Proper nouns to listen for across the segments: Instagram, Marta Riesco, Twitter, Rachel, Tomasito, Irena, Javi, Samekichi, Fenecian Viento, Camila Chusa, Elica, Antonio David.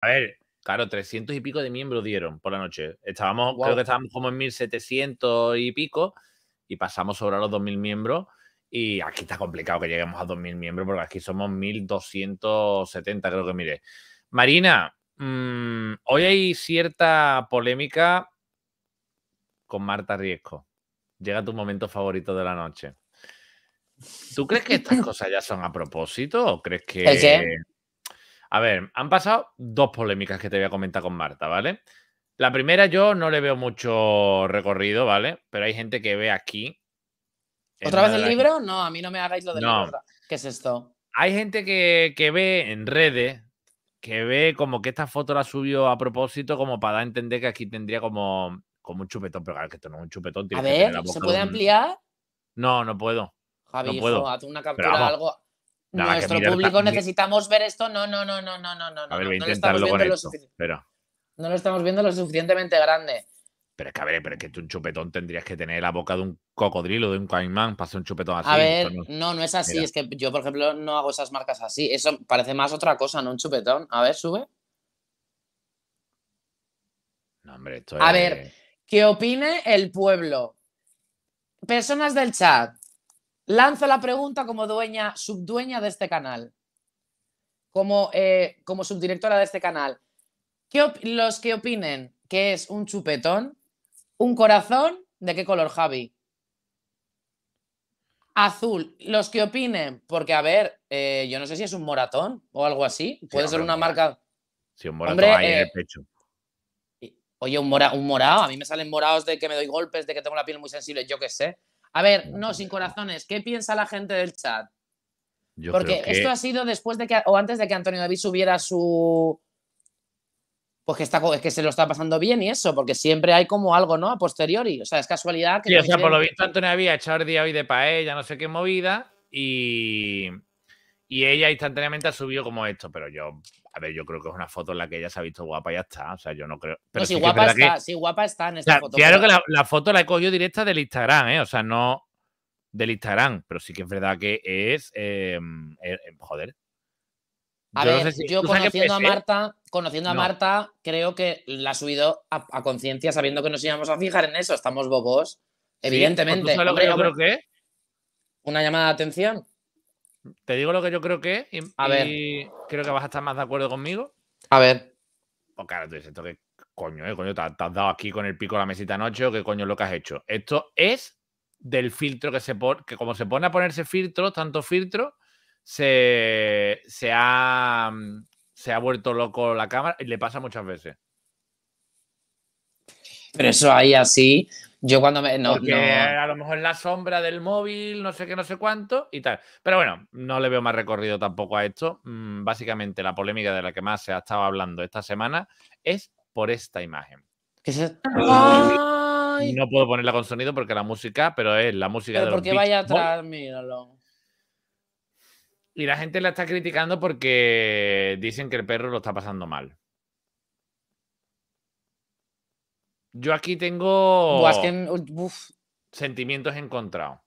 A ver, claro, 300 y pico de miembros dieron por la noche. Estábamos, wow, creo que estábamos como en 1700 y pico y pasamos sobre los 2000 miembros. Y aquí está complicado que lleguemos a 2000 miembros porque aquí somos 1270, creo que mire. Marina, hoy hay cierta polémica con Marta Riesco. Llega tu momento favorito de la noche. ¿Tú crees que estas cosas ya son a propósito o crees que...? ¿El qué? A ver, han pasado dos polémicas que te voy a comentar con Marta, ¿vale? La primera yo no le veo mucho recorrido, ¿vale? Pero hay gente que ve aquí... ¿Otra vez el libro? No, a mí no me hagáis lo del libro. ¿Qué es esto? Hay gente que ve en redes, que ve como que esta foto la subió a propósito como para dar a entender que aquí tendría como un chupetón. Pero claro, que esto no es un chupetón. A ver, ¿se puede ampliar? No, no puedo. Javi, no puedo. Hijo, haz una captura o algo... Nada, nuestro público necesitamos ver esto. No. A ver, voy a intentarlo con esto, pero... No lo estamos viendo lo suficientemente grande. Pero es que, a ver, pero es que tú un chupetón tendrías que tener la boca de un cocodrilo, de un caimán, para hacer un chupetón así. A ver, no es así. Mira. Es que yo, por ejemplo, no hago esas marcas así. Eso parece más otra cosa, no un chupetón. A ver, sube. No, hombre, esto es... A ver, ¿qué opine el pueblo? Personas del chat. Lanzo la pregunta como dueña, subdueña de este canal, como subdirectora de este canal. Los que opinen que es un chupetón, un corazón, ¿de qué color, Javi? Azul. Los que opinen, porque a ver, yo no sé si es un moratón o algo así. Puede ser una marca... Sí, un moratón hombre, hay en el pecho. Oye, un morado. A mí me salen morados de que me doy golpes, de que tengo la piel muy sensible, yo qué sé. A ver, no, sin corazones. ¿Qué piensa la gente del chat? Yo porque creo que... esto ha sido después de que, o antes de que Antonio David subiera su... Pues que, es que se lo está pasando bien y eso, porque siempre hay como algo, ¿no? A posteriori. O sea, es casualidad. Que sí, no o sea, por lo visto Antonio David ha echado el día hoy de paella, no sé qué movida, y ella instantáneamente ha subido como esto, pero yo... A ver, yo creo que es una foto en la que ella se ha visto guapa y ya está. O sea, yo no creo... Pero no, sí, guapa está, que... sí, guapa está en esta foto. Claro que la foto la he cogido directa del Instagram, ¿eh? O sea, no del Instagram, pero sí que es verdad que es... joder. A yo ver, no sé si yo conociendo a Marta, creo que la ha subido a conciencia sabiendo que nos íbamos a fijar en eso. Estamos bobos, evidentemente. Sí, ¿tú sabes lo que yo creo que es? Una llamada de atención. Te digo lo que yo creo que es y creo que vas a estar más de acuerdo conmigo. A ver. Pues claro, tú dices, ¿esto qué coño, coño? ¿Te has dado aquí con el pico a la mesita anoche o qué coño es lo que has hecho? Esto es del filtro que se pone, que como se pone a ponerse filtro, tanto filtro, se ha vuelto loco la cámara y le pasa muchas veces. Pero eso ahí así... Yo cuando me... No, porque no. A lo mejor la sombra del móvil, no sé qué, no sé cuánto y tal. Pero bueno, no le veo más recorrido tampoco a esto. Básicamente la polémica de la que más se ha estado hablando esta semana es por esta imagen. ¿Qué es esto? ¡Ay! No puedo ponerla con sonido porque la música, pero es la música pero de los Beach Boys. Pero porque vaya atrás, míralo. Y la gente la está criticando porque dicen que el perro lo está pasando mal. Yo aquí tengo sentimientos encontrados.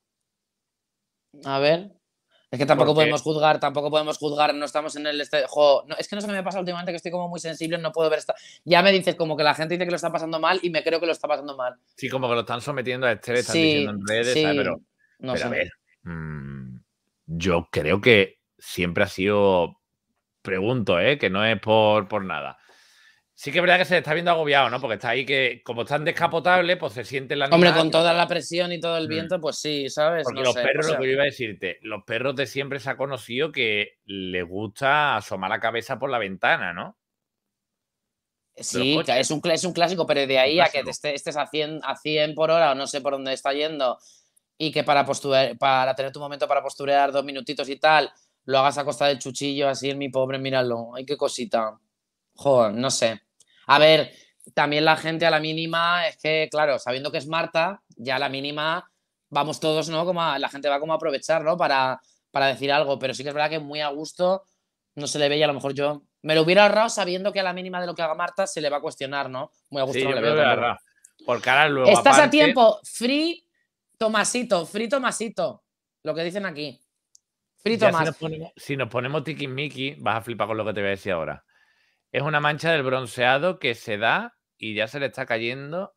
A ver. Es que tampoco podemos juzgar, no estamos en el... No, es que no sé qué me pasa últimamente, que estoy como muy sensible, no puedo ver esta... Ya me dices como que la gente dice que lo está pasando mal y me creo que lo está pasando mal. Sí, como que lo están sometiendo a estrés, están diciendo en redes, sí, ¿sabes? Pero, no sé. A ver, yo creo que siempre ha sido... Pregunto, que no es por nada. Sí que es verdad que se está viendo agobiado, ¿no? Porque está ahí que, como están descapotables, pues se siente la... Hombre, con toda la presión y todo el viento, pues sí, ¿sabes? Porque los perros, lo que yo iba a decirte, los perros de siempre se ha conocido que les gusta asomar la cabeza por la ventana, ¿no? Sí, es un clásico, pero de ahí a que te estés a 100 por hora o no sé por dónde está yendo y que para tener tu momento para posturear 2 minutitos y tal, lo hagas a costa del chuchillo así, mi pobre, míralo. Ay, qué cosita. Joder, no sé. A ver, también la gente a la mínima es que, claro, sabiendo que es Marta, ya a la mínima vamos todos, ¿no? La gente va como a aprovechar, ¿no? Para decir algo, pero sí que es verdad que muy a gusto no se le ve y a lo mejor yo me lo hubiera ahorrado sabiendo que a la mínima de lo que haga Marta se le va a cuestionar, ¿no? Muy a gusto sí, no le veo. Porque ahora luego estás aparte... a tiempo, free Tomasito, lo que dicen aquí. Free Tomasito. Si nos ponemos tiquismiquis, vas a flipar con lo que te voy a decir ahora. Es una mancha del bronceado que se da y ya se le está cayendo,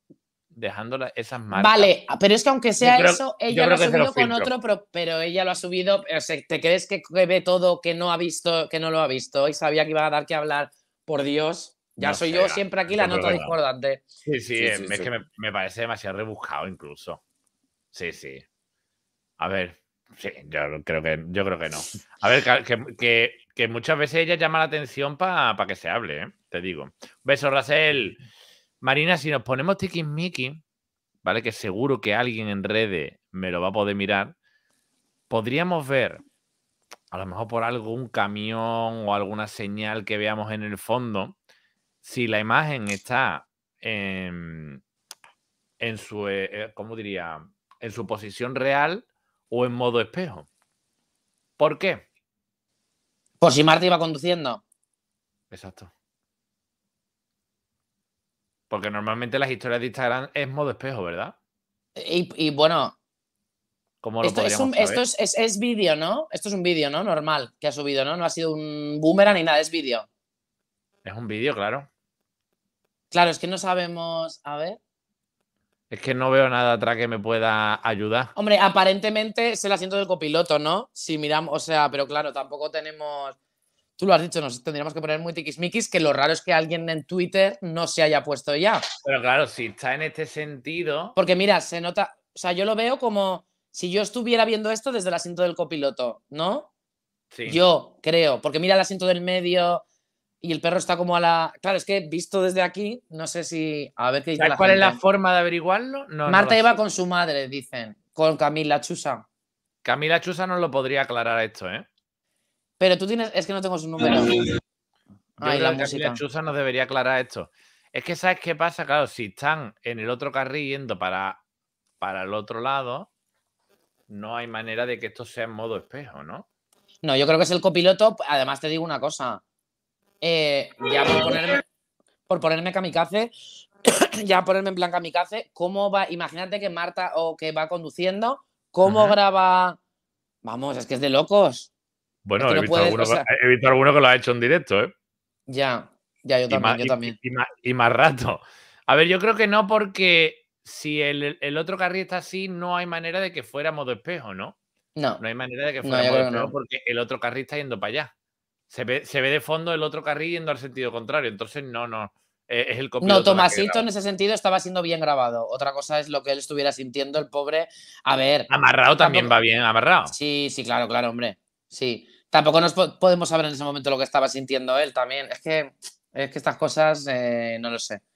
dejando esas marcas. Vale, pero es que aunque sea eso, ella lo ha subido con otro, pero ella lo ha subido. O sea, ¿te crees que ve todo que no ha visto, que no lo ha visto y sabía que iba a dar que hablar? Por Dios. Ya no soy yo siempre aquí la nota discordante. Sí, es que me parece demasiado rebuscado incluso. Sí. A ver, sí, yo creo que no. A ver, que muchas veces ella llama la atención para que se hable, ¿eh? Te digo. Beso, Rachel. Marina, si nos ponemos tiquismiqui, ¿vale? Que seguro que alguien en redes me lo va a poder mirar. Podríamos ver, a lo mejor por algún camión o alguna señal que veamos en el fondo, si la imagen está en su posición real o en modo espejo. ¿Por qué? Por si Marta iba conduciendo. Exacto. Porque normalmente las historias de Instagram es modo espejo, ¿verdad? Y bueno, ¿cómo lo podríamos saber? Esto es vídeo, ¿no? Esto es un vídeo, ¿no? Normal que ha subido, ¿no? No ha sido un boomerang ni nada, es vídeo. Es un vídeo, claro. Claro, es que no sabemos... A ver... Es que no veo nada atrás que me pueda ayudar. Hombre, aparentemente es el asiento del copiloto, ¿no? Si miramos... O sea, pero claro, tampoco tenemos... Tú lo has dicho, nos tendríamos que poner muy tiquismiquis, que lo raro es que alguien en Twitter no se haya puesto ya. Pero claro, si está en este sentido... Porque mira, se nota... O sea, yo lo veo como si yo estuviera viendo esto desde el asiento del copiloto, ¿no? Sí. Yo creo. Porque mira el asiento del medio... Y el perro está como a la... Claro, es que visto desde aquí, no sé si... A ver qué dice la gente. ¿Cuál es la forma de averiguarlo? No, Marta no iba con su madre, dicen. Con Camila Chusa. Camila Chusa nos lo podría aclarar esto, ¿eh? Pero tú tienes... Es que no tengo su número. Ay, la música. Camila Chusa nos debería aclarar esto. Es que ¿sabes qué pasa? Claro, si están en el otro carril yendo para el otro lado, no hay manera de que esto sea en modo espejo, ¿no? No, yo creo que es el copiloto. Además, te digo una cosa. Ya por ponerme kamikaze, ya ponerme en plan kamikaze, ¿cómo va? Imagínate que Marta o que va conduciendo, ¿cómo graba? Vamos, es que es de locos. Bueno, es que he visto alguno que lo ha hecho en directo, ¿eh? Ya, yo también. Y más rato. A ver, yo creo que no, porque si el otro carril está así, no hay manera de que fuera modo espejo, ¿no? No hay manera de que fuera modo espejo, porque el otro carril está yendo para allá. Se ve de fondo el otro carril yendo al sentido contrario. Entonces, no. Es el copiloto. No, Tomasito en ese sentido estaba siendo bien grabado. Otra cosa es lo que él estuviera sintiendo, el pobre. A ver. Amarrado también va bien, amarrado. Sí, claro, hombre. Sí. Tampoco nos podemos saber en ese momento lo que estaba sintiendo él también. Es que estas cosas, no lo sé.